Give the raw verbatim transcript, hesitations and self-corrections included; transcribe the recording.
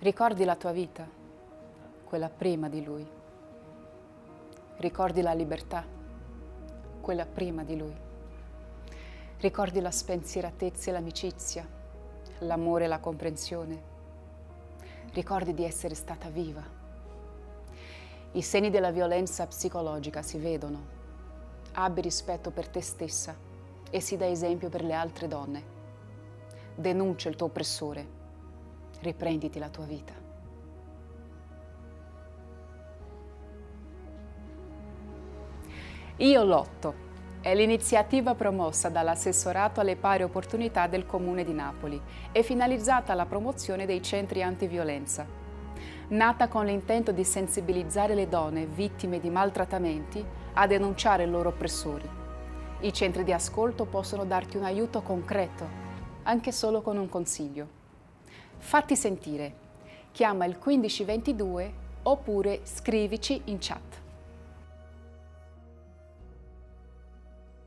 Ricordi la tua vita, quella prima di Lui. Ricordi la libertà, quella prima di Lui. Ricordi la spensieratezza e l'amicizia, l'amore e la comprensione. Ricordi di essere stata viva. I segni della violenza psicologica si vedono. Abbi rispetto per te stessa e sii da esempio per le altre donne. Denuncia il tuo oppressore. Riprenditi la tua vita. Io Lotto è l'iniziativa promossa dall'assessorato alle pari opportunità del Comune di Napoli e finalizzata alla promozione dei centri antiviolenza. Nata con l'intento di sensibilizzare le donne vittime di maltrattamenti a denunciare i loro oppressori. I centri di ascolto possono darti un aiuto concreto, anche solo con un consiglio. Fatti sentire, chiama il quindici ventidue oppure scrivici in chat.